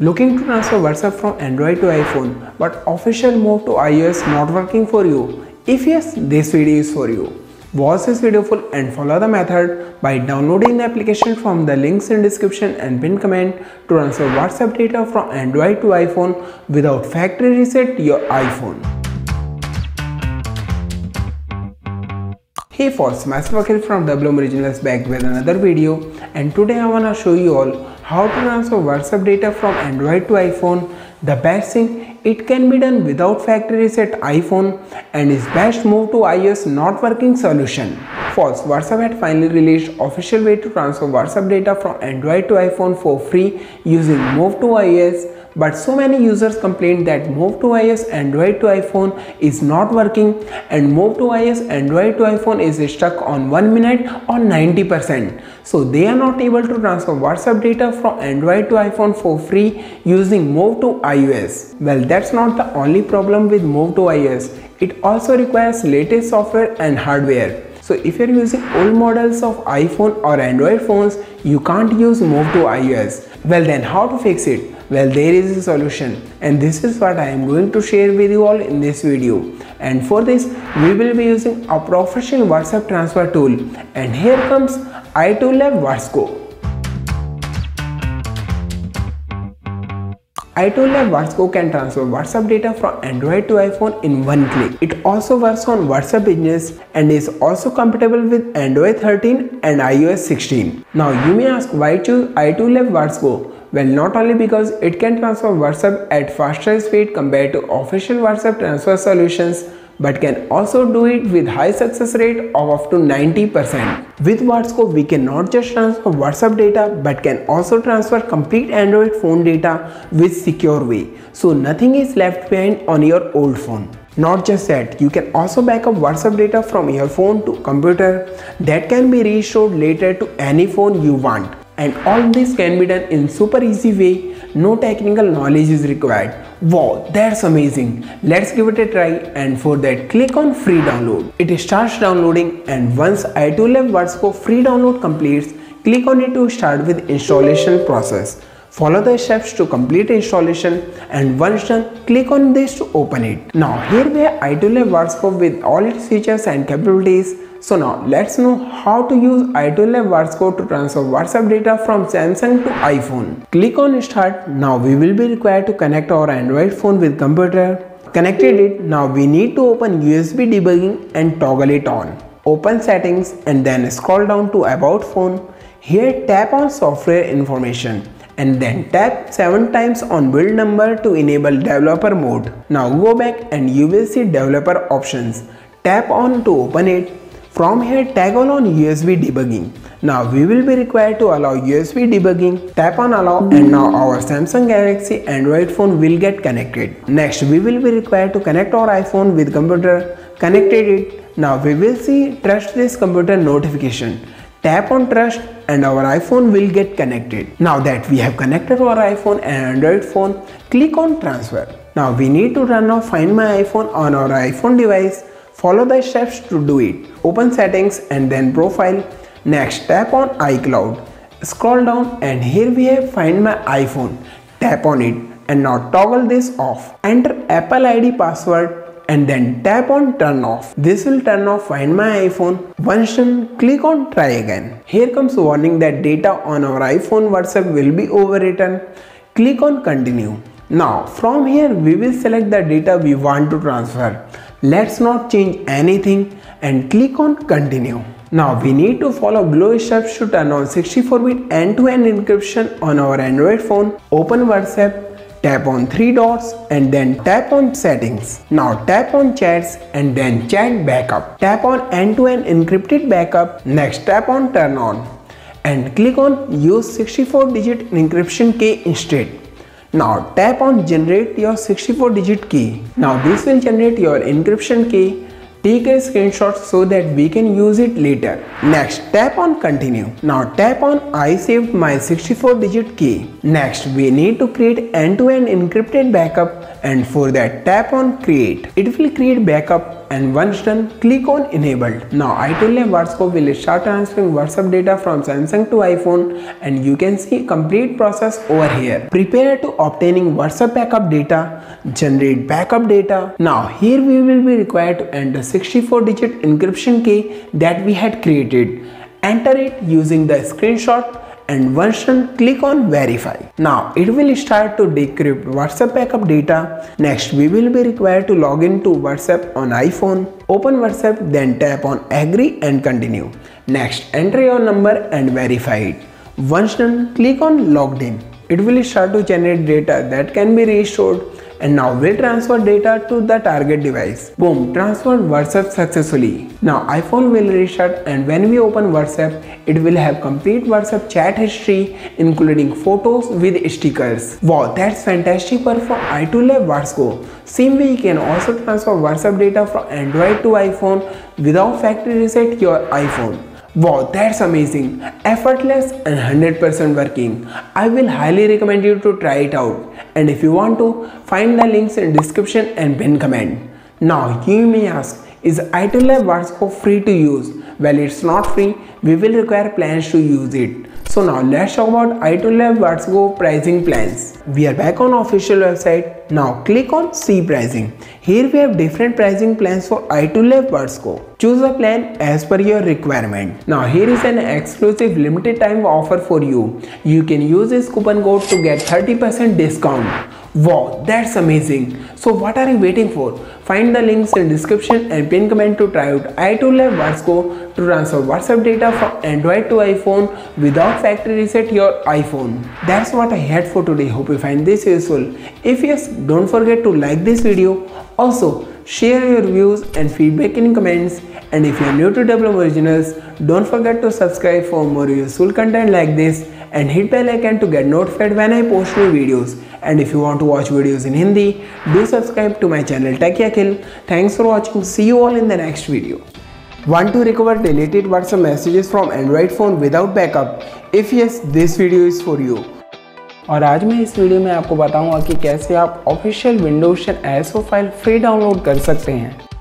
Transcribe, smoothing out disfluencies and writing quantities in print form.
Looking to transfer WhatsApp from Android to iPhone, but official move to iOS not working for you? If yes, this video is for you. Watch this video full and follow the method by downloading the application from the links in description and pinned comment to transfer WhatsApp data from Android to iPhone without factory reset your iPhone. Hey folks, Master Vakir from WM Originals back with another video, and today I wanna show you all how to transfer WhatsApp data from Android to iPhone. The best thing, it can be done without factory reset iPhone and is best move to iOS not working solution. First, WhatsApp had finally released official way to transfer WhatsApp data from Android to iPhone for free using Move to iOS, but so many users complained that Move to iOS Android to iPhone is not working and Move to iOS Android to iPhone is stuck on 1 minute or 90%. So they are not able to transfer WhatsApp data from Android to iPhone for free using Move to iOS. Well, that's not the only problem with Move to iOS. It also requires latest software and hardware. So if you're using old models of iPhone or Android phones, you can't use Move to iOS. Well then, how to fix it? Well, there is a solution, and this is what I am going to share with you all in this video. And for this, we will be using a professional WhatsApp transfer tool, and here comes iToolab WatsGo. iToolab WatsGo can transfer WhatsApp data from Android to iPhone in one click. It also works on WhatsApp Business and is also compatible with Android 13 and iOS 16. Now you may ask, why choose iToolab WatsGo? Well, not only because it can transfer WhatsApp at faster speed compared to official WhatsApp transfer solutions, but can also do it with high success rate of up to 90%. With WatsGo, we can not just transfer WhatsApp data, but can also transfer complete Android phone data with secure way. So nothing is left behind on your old phone. Not just that, you can also backup WhatsApp data from your phone to computer that can be restored later to any phone you want. And all this can be done in super easy way, no technical knowledge is required. Wow, that's amazing. Let's give it a try, and for that click on free download. It starts downloading, and once iToolab WatsGo free download completes, click on it to start with installation process. Follow the steps to complete installation, and once done, click on this to open it. Now here we have iToolab WatsGo with all its features and capabilities. So now let's know how to use iToolab WatsGo to transfer WhatsApp data from Samsung to iPhone. Click on Start. Now we will be required to connect our Android phone with computer. Connected it. Now we need to open USB debugging and toggle it on. Open Settings and then scroll down to About Phone. Here tap on Software Information and then tap 7 times on build number to enable developer mode. Now go back and you will see developer options. Tap on to open it. From here, tag on USB debugging. Now we will be required to allow USB debugging. Tap on allow, and now our Samsung Galaxy Android phone will get connected. Next, we will be required to connect our iPhone with computer. Connected it. Now we will see trust this computer notification. Tap on trust and our iPhone will get connected. Now that we have connected our iPhone and Android phone, click on transfer. Now we need to run off Find My iPhone on our iPhone device. Follow the steps to do it. Open Settings and then Profile. Next, tap on iCloud. Scroll down and here we have Find My iPhone. Tap on it and now toggle this off. Enter Apple ID password and then tap on Turn Off. This will turn off Find My iPhone. Once done, click on Try Again. Here comes warning that data on our iPhone WhatsApp will be overwritten. Click on Continue. Now from here we will select the data we want to transfer. Let's not change anything and click on continue. Now we need to follow below steps to turn on 64-bit end-to-end encryption on our Android phone. Open WhatsApp, tap on 3 dots and then tap on settings. Now tap on chats and then chat backup. Tap on end-to-end encrypted backup. Next tap on turn on and click on use 64-digit encryption key instead. Now tap on generate your 64-digit key. Now this will generate your encryption key. Take a screenshot so that we can use it later. Next tap on continue. Now tap on I saved my 64-digit key. Next we need to create end-to-end encrypted backup and for that tap on create. It will create backup and once done click on enabled. Now iToolab WatsGo will start transferring WhatsApp data from Samsung to iPhone and you can see complete process over here. Prepare to obtaining WhatsApp backup data, generate backup data. Now here we will be required to enter 64-digit encryption key that we had created. Enter it using the screenshot and once done click on verify. Now it will start to decrypt WhatsApp backup data. Next we will be required to log in to WhatsApp on iPhone. Open WhatsApp, then tap on agree and continue. Next enter your number and verify it. Once done click on logged in. It will start to generate data that can be restored and now will transfer data to the target device. Boom, transferred WhatsApp successfully. Now iPhone will restart and when we open WhatsApp, it will have complete WhatsApp chat history including photos with stickers. Wow, that's fantastic work for iToolab WatsGo. Same way you can also transfer WhatsApp data from Android to iPhone without factory reset your iPhone. Wow, that's amazing, effortless and 100% working. I will highly recommend you to try it out. And if you want to, find the links in description and pinned comment. Now you may ask, is iToolab WatsGo free to use? Well, it's not free, we will require plans to use it. So now let's talk about iToolab WatsGo pricing plans. We are back on official website. Now click on see pricing. Here we have different pricing plans for iToolab WatsGo. Choose a plan as per your requirement. Now here is an exclusive limited time offer for you. You can use this coupon code to get 30% discount. Wow, that's amazing. So what are you waiting for? Find the links in description and pinned comment to try out iToolab WatsGo to transfer WhatsApp data from Android to iPhone without factory reset your iPhone. That's what I had for today. Hope you find this useful. If yes, don't forget to like this video. Also, share your views and feedback in comments. And if you are new to WM Originals, don't forget to subscribe for more useful content like this and hit bell icon to get notified when I post new videos. And if you want to watch videos in Hindi, do subscribe to my channel techyakil. Thanks for watching. See you all in the next video. Want to recover deleted WhatsApp messages from Android phone without backup? If yes, this video is for you. और आज मैं इस video में आपको बताऊंगा कि कैसे आप official windows 10 ISO file free download कर सकते हैं।